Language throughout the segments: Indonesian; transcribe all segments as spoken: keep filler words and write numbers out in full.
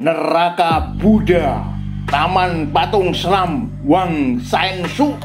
Neraka Buddha, Taman Patung Seram, Wang Saen Suk.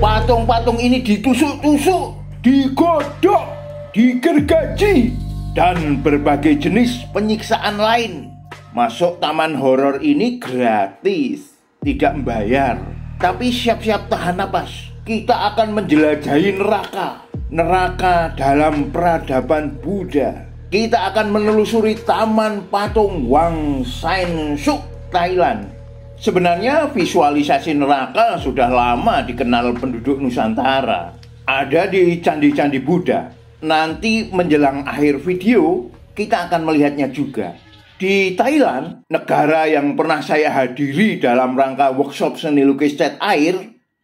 Patung-patung ini ditusuk-tusuk, digodok, digergaji, dan berbagai jenis penyiksaan lain. Masuk taman horor ini gratis, tidak membayar. Tapi siap-siap tahan napas, kita akan menjelajahi neraka. Neraka dalam peradaban Buddha. Kita akan menelusuri Taman Patung Wang Saen Suk, Thailand. Sebenarnya visualisasi neraka sudah lama dikenal penduduk Nusantara. Ada di candi-candi Buddha. Nanti menjelang akhir video, kita akan melihatnya juga. Di Thailand, negara yang pernah saya hadiri dalam rangka workshop seni lukis cat air,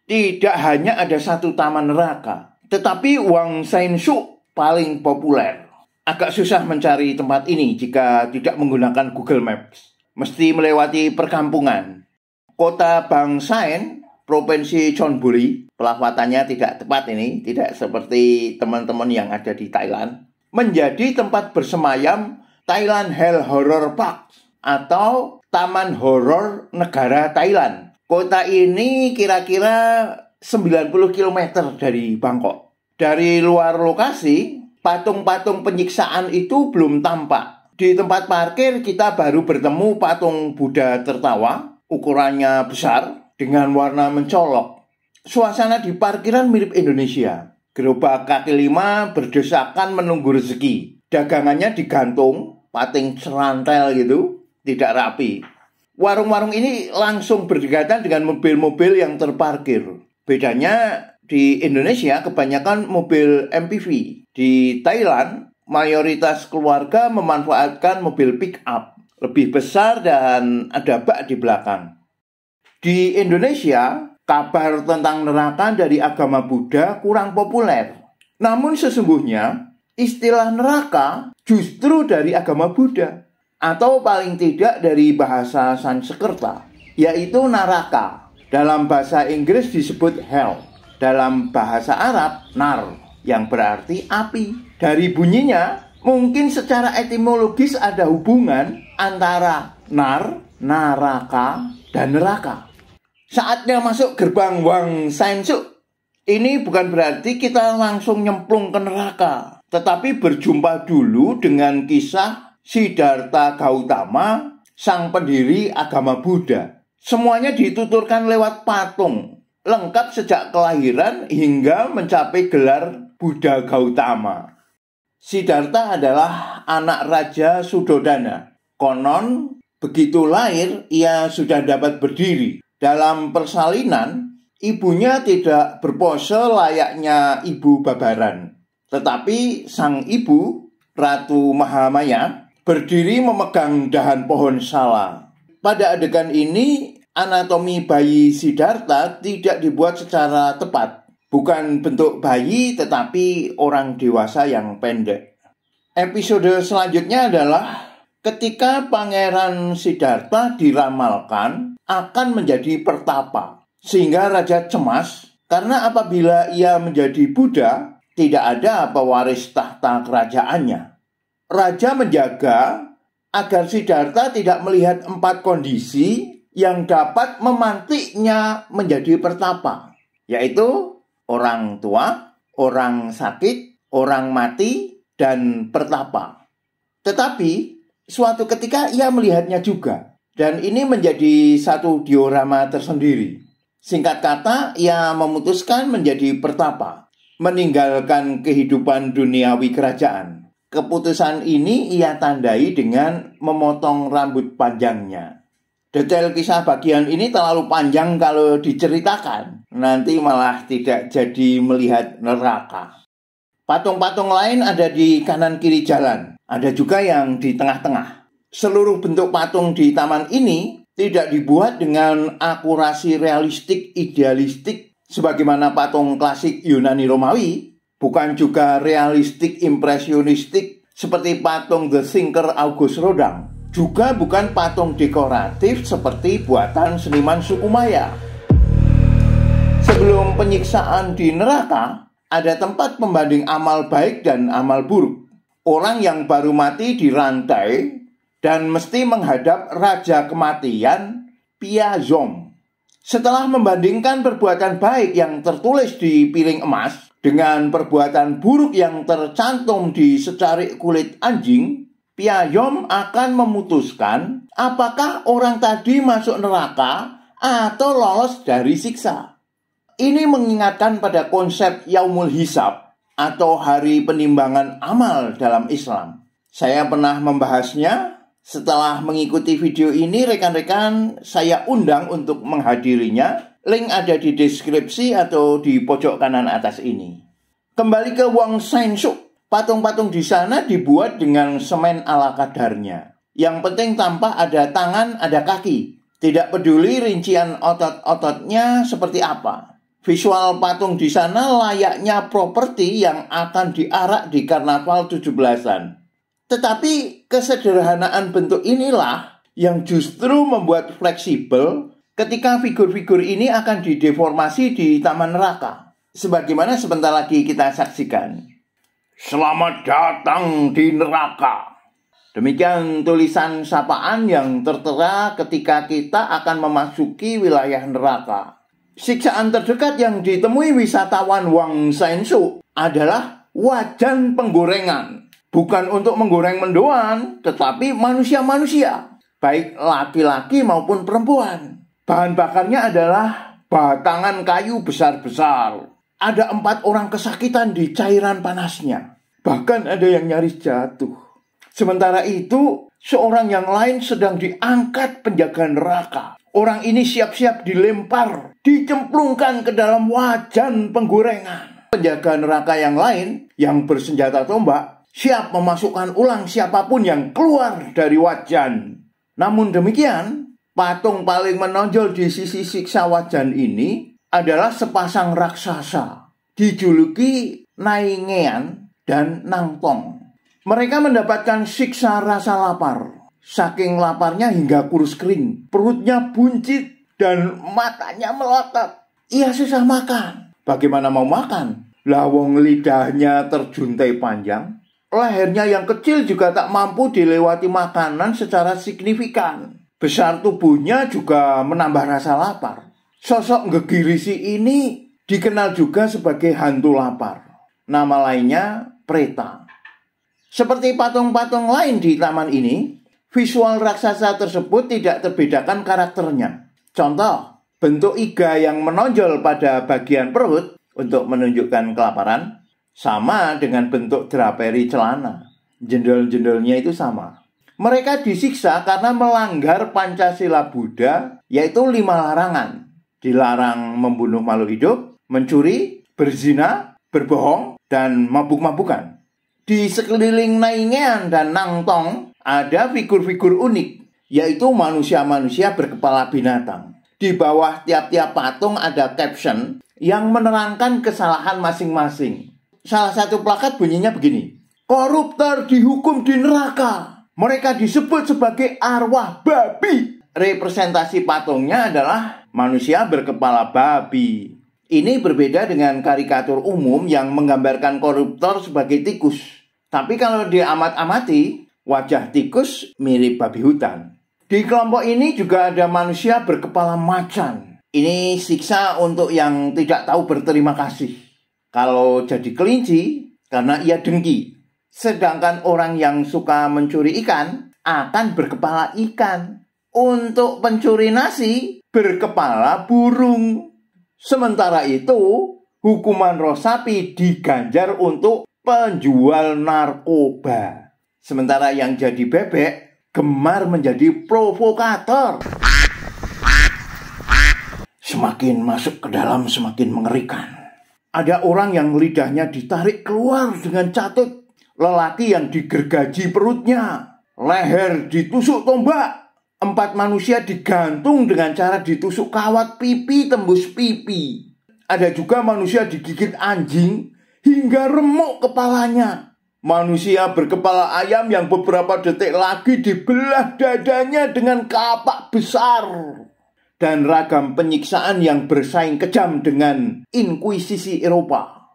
tidak hanya ada satu taman neraka. Tetapi Wang Saen Suk paling populer. Agak susah mencari tempat ini jika tidak menggunakan Google Maps. Mesti melewati perkampungan. Kota Bangsaen, Provinsi Chonburi. Pelafatannya tidak tepat ini, tidak seperti teman-teman yang ada di Thailand. Menjadi tempat bersemayam Thailand Hell Horror Park atau Taman Horor Negara Thailand. Kota ini kira-kira sembilan puluh kilometer dari Bangkok. Dari luar lokasi, patung-patung penyiksaan itu belum tampak. Di tempat parkir kita baru bertemu patung Buddha tertawa, ukurannya besar, dengan warna mencolok. Suasana di parkiran mirip Indonesia. Gerobak kaki lima berdesakan menunggu rezeki. Dagangannya digantung, pating serantel gitu, tidak rapi. Warung-warung ini langsung berdekatan dengan mobil-mobil yang terparkir. Bedanya di Indonesia kebanyakan mobil M P V. Di Thailand, mayoritas keluarga memanfaatkan mobil pick up. Lebih besar dan ada bak di belakang. Di Indonesia, kabar tentang neraka dari agama Buddha kurang populer. Namun sesungguhnya, istilah neraka justru dari agama Buddha. Atau paling tidak dari bahasa Sansekerta, yaitu naraka. Dalam bahasa Inggris disebut hell. Dalam bahasa Arab, nar, yang berarti api. Dari bunyinya, mungkin secara etimologis ada hubungan antara nar, naraka, dan neraka. Saatnya masuk gerbang Wang Saen Suk. Ini bukan berarti kita langsung nyemplung ke neraka. Tetapi berjumpa dulu dengan kisah Siddhartha Gautama, sang pendiri agama Buddha. Semuanya dituturkan lewat patung, lengkap sejak kelahiran hingga mencapai gelar Buddha Gautama. Siddhartha adalah anak Raja Suddhodana. Konon, begitu lahir, ia sudah dapat berdiri. Dalam persalinan, ibunya tidak berpose layaknya ibu babaran. Tetapi sang ibu, Ratu Mahamaya, berdiri memegang dahan pohon sala. Pada adegan ini, anatomi bayi Siddhartha tidak dibuat secara tepat. Bukan bentuk bayi, tetapi orang dewasa yang pendek. Episode selanjutnya adalah ketika Pangeran Siddhartha diramalkan akan menjadi pertapa. Sehingga Raja cemas, karena apabila ia menjadi Buddha, tidak ada pewaris tahta kerajaannya. Raja menjaga agar Siddhartha tidak melihat empat kondisi yang dapat memantiknya menjadi pertapa, yaitu orang tua, orang sakit, orang mati, dan pertapa. Tetapi suatu ketika ia melihatnya juga, dan ini menjadi satu diorama tersendiri. Singkat kata, ia memutuskan menjadi pertapa, meninggalkan kehidupan duniawi kerajaan. Keputusan ini ia tandai dengan memotong rambut panjangnya. Detail kisah bagian ini terlalu panjang kalau diceritakan. Nanti malah tidak jadi melihat neraka. Patung-patung lain ada di kanan-kiri jalan. Ada juga yang di tengah-tengah. Seluruh bentuk patung di taman ini tidak dibuat dengan akurasi realistik idealistik sebagaimana patung klasik Yunani Romawi. Bukan juga realistik impresionistik seperti patung The Thinker Auguste Rodin. Juga bukan patung dekoratif seperti buatan seniman suku Maya. Sebelum penyiksaan di neraka, ada tempat pembanding amal baik dan amal buruk. Orang yang baru mati dirantai, dan mesti menghadap Raja Kematian Phya Yom. Setelah membandingkan perbuatan baik yang tertulis di piring emas dengan perbuatan buruk yang tercantum di secarik kulit anjing, Phya Yom akan memutuskan apakah orang tadi masuk neraka atau lolos dari siksa. Ini mengingatkan pada konsep Yaumul Hisab atau hari penimbangan amal dalam Islam. Saya pernah membahasnya. Setelah mengikuti video ini, rekan-rekan saya undang untuk menghadirinya. Link ada di deskripsi atau di pojok kanan atas ini. Kembali ke Wang Saen Suk. Patung-patung di sana dibuat dengan semen ala kadarnya. Yang penting tampak ada tangan, ada kaki. Tidak peduli rincian otot-ototnya seperti apa. Visual patung di sana layaknya properti yang akan diarak di karnaval tujuh belasan. Tetapi kesederhanaan bentuk inilah yang justru membuat fleksibel ketika figur-figur ini akan dideformasi di Taman Neraka, sebagaimana sebentar lagi kita saksikan. Selamat datang di neraka. Demikian tulisan sapaan yang tertera ketika kita akan memasuki wilayah neraka. Siksaan terdekat yang ditemui wisatawan Wang Saen Suk adalah wajan penggorengan. Bukan untuk menggoreng mendoan, tetapi manusia-manusia, baik laki-laki maupun perempuan. Bahan bakarnya adalah batangan kayu besar-besar. Ada empat orang kesakitan di cairan panasnya. Bahkan ada yang nyaris jatuh. Sementara itu, seorang yang lain sedang diangkat penjaga neraka. Orang ini siap-siap dilempar, dicemplungkan ke dalam wajan penggorengan. Penjaga neraka yang lain, yang bersenjata tombak, siap memasukkan ulang siapapun yang keluar dari wajan. Namun demikian, patung paling menonjol di sisi siksa wajan ini adalah sepasang raksasa, dijuluki Nai Ngean dan Nang Thong. Mereka mendapatkan siksa rasa lapar. Saking laparnya hingga kurus kering, perutnya buncit dan matanya melotot. Ia susah makan. Bagaimana mau makan? Lawong lidahnya terjuntai panjang. Lehernya yang kecil juga tak mampu dilewati makanan secara signifikan. Besar tubuhnya juga menambah rasa lapar. Sosok gegirisi ini dikenal juga sebagai hantu lapar. Nama lainnya Preta. Seperti patung-patung lain di taman ini, visual raksasa tersebut tidak terbedakan karakternya. Contoh, bentuk iga yang menonjol pada bagian perut untuk menunjukkan kelaparan. Sama dengan bentuk draperi celana. Jendol-jendolnya itu sama. Mereka disiksa karena melanggar Pancasila Buddha, yaitu lima larangan. Dilarang membunuh makhluk hidup, mencuri, berzina, berbohong, dan mabuk-mabukan. Di sekeliling Nai Ngean dan Nang Thong ada figur-figur unik, yaitu manusia-manusia berkepala binatang. Di bawah tiap-tiap patung ada caption yang menerangkan kesalahan masing-masing. Salah satu plakat bunyinya begini. Koruptor dihukum di neraka. Mereka disebut sebagai arwah babi. Representasi patungnya adalah manusia berkepala babi. Ini berbeda dengan karikatur umum yang menggambarkan koruptor sebagai tikus. Tapi kalau diamat-amati, wajah tikus mirip babi hutan. Di kelompok ini juga ada manusia berkepala macan. Ini siksa untuk yang tidak tahu berterima kasih. Kalau jadi kelinci, karena ia dengki. Sedangkan orang yang suka mencuri ikan, akan berkepala ikan. Untuk pencuri nasi, berkepala burung. Sementara itu, hukuman rosapi diganjar untuk penjual narkoba. Sementara yang jadi bebek, gemar menjadi provokator. Semakin masuk ke dalam, semakin mengerikan. Ada orang yang lidahnya ditarik keluar dengan catut. Lelaki yang digergaji perutnya. Leher ditusuk tombak. Empat manusia digantung dengan cara ditusuk kawat pipi tembus pipi. Ada juga manusia digigit anjing hingga remuk kepalanya. Manusia berkepala ayam yang beberapa detik lagi dibelah dadanya dengan kapak besar. Dan ragam penyiksaan yang bersaing kejam dengan inkuisisi Eropa.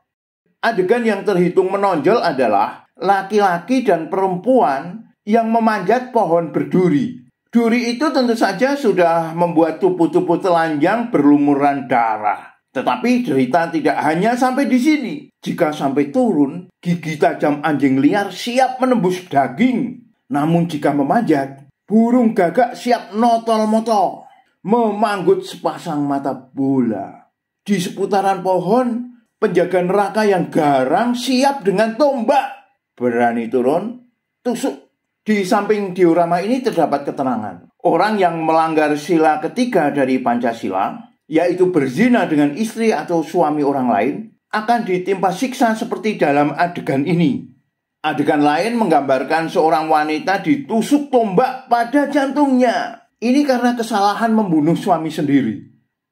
Adegan yang terhitung menonjol adalah laki-laki dan perempuan yang memanjat pohon berduri. Duri itu tentu saja sudah membuat tupu-tupu telanjang berlumuran darah. Tetapi cerita tidak hanya sampai di sini. Jika sampai turun, gigi tajam anjing liar siap menembus daging. Namun jika memanjat, burung gagak siap notol-motol, memanggut sepasang mata bola. Di seputaran pohon, penjaga neraka yang garang siap dengan tombak. Berani turun, tusuk. Di samping diorama ini terdapat keterangan. Orang yang melanggar sila ketiga dari Pancasila, yaitu berzina dengan istri atau suami orang lain, akan ditimpa siksa seperti dalam adegan ini. Adegan lain menggambarkan seorang wanita ditusuk tombak pada jantungnya. Ini karena kesalahan membunuh suami sendiri.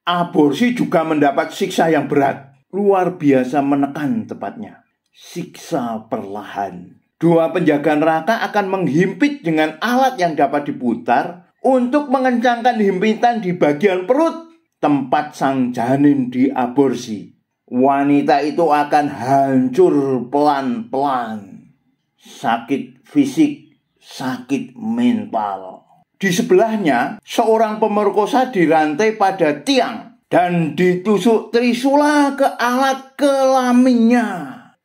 Aborsi juga mendapat siksa yang berat. Luar biasa menekan tepatnya. Siksa perlahan. Dua penjaga neraka akan menghimpit dengan alat yang dapat diputar untuk mengencangkan himpitan di bagian perut, tempat sang janin diaborsi. Wanita itu akan hancur pelan-pelan. Sakit fisik, sakit mental. Di sebelahnya, seorang pemerkosa dirantai pada tiang dan ditusuk trisula ke alat kelaminnya.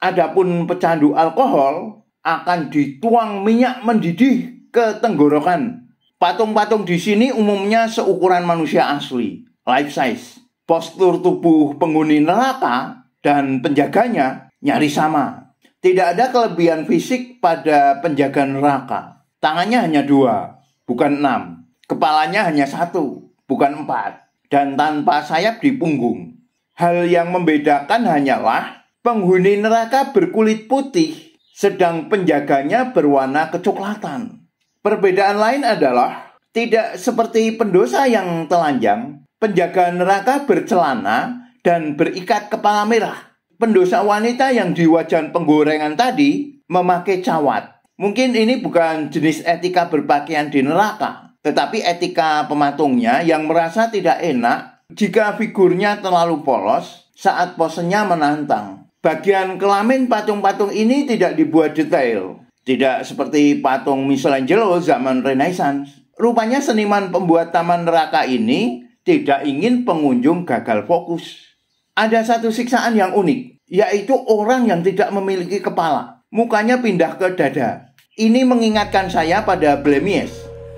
Adapun pecandu alkohol akan dituang minyak mendidih ke tenggorokan. Patung-patung di sini umumnya seukuran manusia asli, life size. Postur tubuh penghuni neraka dan penjaganya nyaris sama. Tidak ada kelebihan fisik pada penjaga neraka. Tangannya hanya dua, bukan enam. Kepalanya hanya satu, bukan empat. Dan tanpa sayap di punggung. Hal yang membedakan hanyalah penghuni neraka berkulit putih, sedang penjaganya berwarna kecoklatan. Perbedaan lain adalah tidak seperti pendosa yang telanjang, penjaga neraka bercelana dan berikat kepala merah. Pendosa wanita yang di wajan penggorengan tadi memakai cawat. Mungkin ini bukan jenis etika berpakaian di neraka, tetapi etika pematungnya yang merasa tidak enak jika figurnya terlalu polos saat posenya menantang. Bagian kelamin patung-patung ini tidak dibuat detail. Tidak seperti patung Michelangelo zaman Renaissance. Rupanya seniman pembuat taman neraka ini tidak ingin pengunjung gagal fokus. Ada satu siksaan yang unik, yaitu orang yang tidak memiliki kepala. Mukanya pindah ke dada. Ini mengingatkan saya pada Blemies,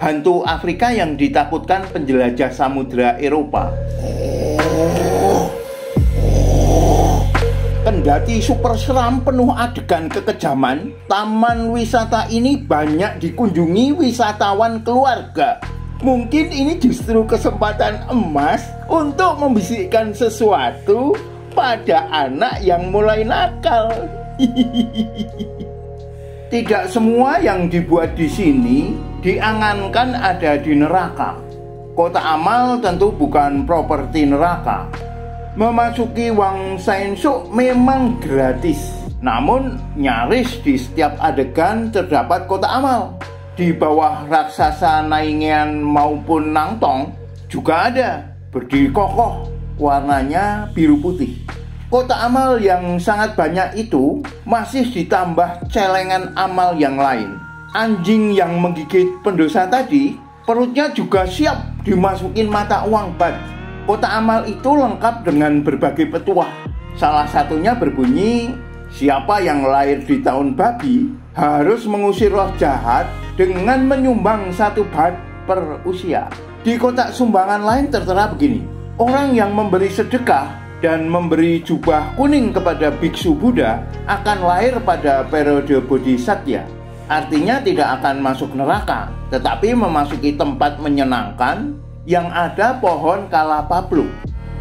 hantu Afrika yang ditakutkan penjelajah samudera Eropa. Kendati super seram penuh adegan kekejaman, taman wisata ini banyak dikunjungi wisatawan keluarga. Mungkin ini justru kesempatan emas untuk membisikkan sesuatu pada anak yang mulai nakal. Tidak semua yang dibuat di sini diangankan ada di neraka. Kota amal tentu bukan properti neraka. Memasuki Wang Saen Suk memang gratis. Namun nyaris di setiap adegan terdapat kota amal. Di bawah raksasa Nai Ngean maupun Nang Thong juga ada. Berdiri kokoh, warnanya biru putih. Kota amal yang sangat banyak itu masih ditambah celengan amal yang lain. Anjing yang menggigit pendosa tadi, perutnya juga siap dimasukin mata uang bat. Kota amal itu lengkap dengan berbagai petuah. Salah satunya berbunyi, siapa yang lahir di tahun babi harus mengusir roh jahat dengan menyumbang satu bat per usia. Di kotak sumbangan lain tertera begini, orang yang memberi sedekah dan memberi jubah kuning kepada biksu Buddha akan lahir pada periode bodhisattva. Artinya tidak akan masuk neraka, tetapi memasuki tempat menyenangkan yang ada pohon kalapaplu.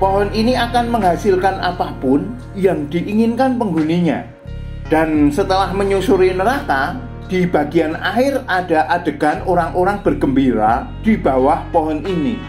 Pohon ini akan menghasilkan apapun yang diinginkan penghuninya. Dan setelah menyusuri neraka, di bagian akhir ada adegan orang-orang bergembira di bawah pohon ini.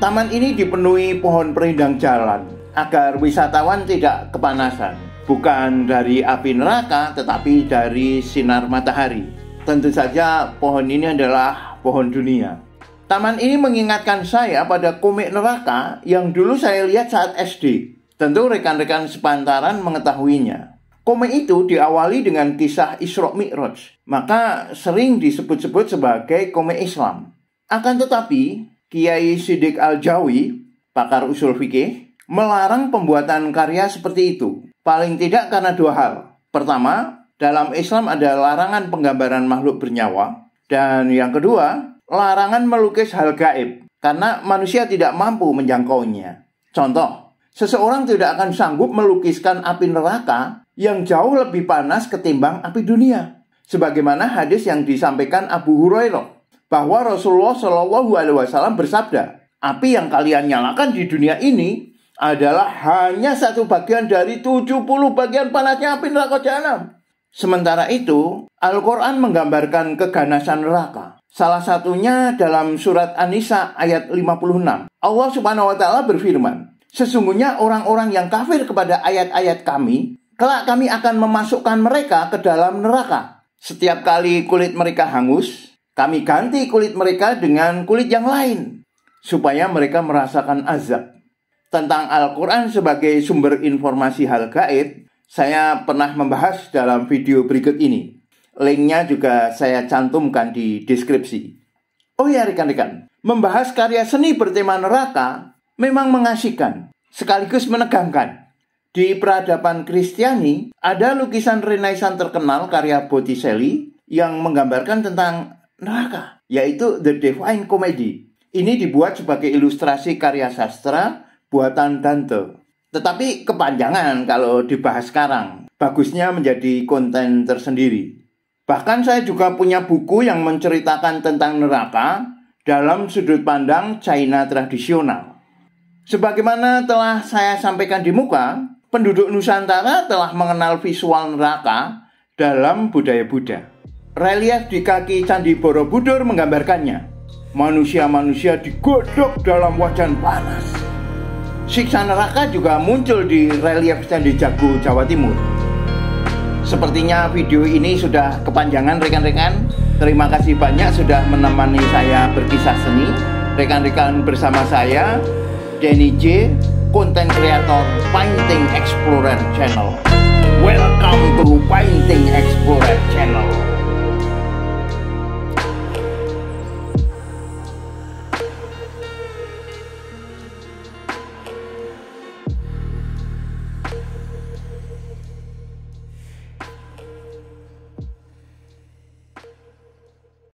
Taman ini dipenuhi pohon perindang jalan agar wisatawan tidak kepanasan. Bukan dari api neraka, tetapi dari sinar matahari. Tentu saja pohon ini adalah pohon dunia. Taman ini mengingatkan saya pada komik neraka yang dulu saya lihat saat S D. Tentu rekan-rekan sepantaran mengetahuinya. Komen itu diawali dengan kisah Isra Mi'raj, maka sering disebut-sebut sebagai komen Islam. Akan tetapi, Kiai Siddiq Al-Jawi, pakar usul fikih, melarang pembuatan karya seperti itu. Paling tidak karena dua hal. Pertama, dalam Islam ada larangan penggambaran makhluk bernyawa. Dan yang kedua, larangan melukis hal gaib, karena manusia tidak mampu menjangkaunya. Contoh, seseorang tidak akan sanggup melukiskan api neraka yang jauh lebih panas ketimbang api dunia, sebagaimana hadis yang disampaikan Abu Hurairah bahwa Rasulullah Shallallahu Alaihi Wasallam bersabda, api yang kalian nyalakan di dunia ini adalah hanya satu bagian dari tujuh puluh bagian panasnya api neraka jahanam. Sementara itu, Al-Quran menggambarkan keganasan neraka. Salah satunya dalam surat An-Nisa ayat lima puluh enam. Allah Subhanahu wa taala berfirman, "Sesungguhnya orang-orang yang kafir kepada ayat-ayat kami, kelak kami akan memasukkan mereka ke dalam neraka. Setiap kali kulit mereka hangus, kami ganti kulit mereka dengan kulit yang lain, supaya mereka merasakan azab." Tentang Al-Quran sebagai sumber informasi hal gaib, saya pernah membahas dalam video berikut ini. Linknya juga saya cantumkan di deskripsi. Oh ya rekan-rekan, membahas karya seni bertema neraka memang mengasihkan, sekaligus menegangkan. Di peradaban Kristiani, ada lukisan Renaissance terkenal karya Botticelli yang menggambarkan tentang neraka, yaitu The Divine Comedy. Ini dibuat sebagai ilustrasi karya sastra buatan Dante. Tetapi kepanjangan kalau dibahas sekarang, bagusnya menjadi konten tersendiri. Bahkan saya juga punya buku yang menceritakan tentang neraka dalam sudut pandang China tradisional. Sebagaimana telah saya sampaikan di muka, penduduk Nusantara telah mengenal visual neraka dalam budaya Buddha. Relief di kaki Candi Borobudur menggambarkannya. Manusia-manusia digodok dalam wajan panas. Siksa neraka juga muncul di relief Candi Jago, Jawa Timur. Sepertinya video ini sudah kepanjangan rekan-rekan. Terima kasih banyak sudah menemani saya berkisah seni. Rekan-rekan bersama saya, Denny J, konten kreator Painting Explorer Channel. Welcome to Painting Explorer Channel.